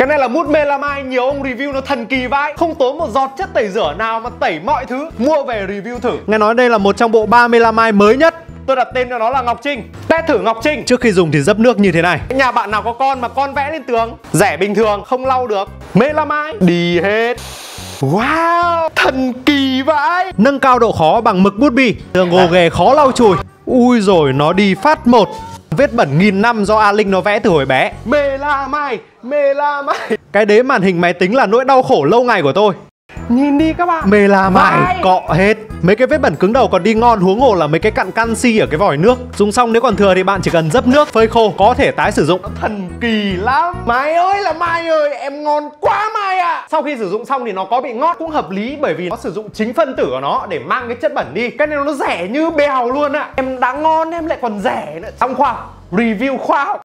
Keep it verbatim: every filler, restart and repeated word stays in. Cái này là mút melamine, nhiều ông review nó thần kỳ vãi, không tốn một giọt chất tẩy rửa nào mà tẩy mọi thứ. Mua về review thử. Nghe nói đây là một trong bộ ba melamine mới nhất. Tôi đặt tên cho nó là Ngọc Trinh. Test thử Ngọc Trinh. Trước khi dùng thì dấp nước như thế này. Nhà bạn nào có con mà con vẽ lên tường, rẻ bình thường, không lau được, melamine đi hết. Wow, thần kỳ vãi. Nâng cao độ khó bằng mực bút bi. Tường gồ ghề khó lau chùi. Ui rồi nó đi phát một. Vết bẩn nghìn năm do A Linh nó vẽ từ hồi bé. Melamine, melamine. Cái đế màn hình máy tính là nỗi đau khổ lâu ngày của tôi. Nhìn đi các bạn, melamine cọ hết. Mấy cái vết bẩn cứng đầu còn đi ngon, huống hồ là mấy cái cặn canxi ở cái vòi nước. Dùng xong nếu còn thừa thì bạn chỉ cần dấp nước, phơi khô, có thể tái sử dụng. Nó thần kỳ lắm. Mai ơi là Mai ơi, em ngon quá Mai ạ à. Sau khi sử dụng xong thì nó có bị ngót cũng hợp lý, bởi vì nó sử dụng chính phân tử của nó để mang cái chất bẩn đi. Cái này nó rẻ như bèo luôn ạ à. Em đã ngon em lại còn rẻ nữa. Xong khoa học, review khoa học.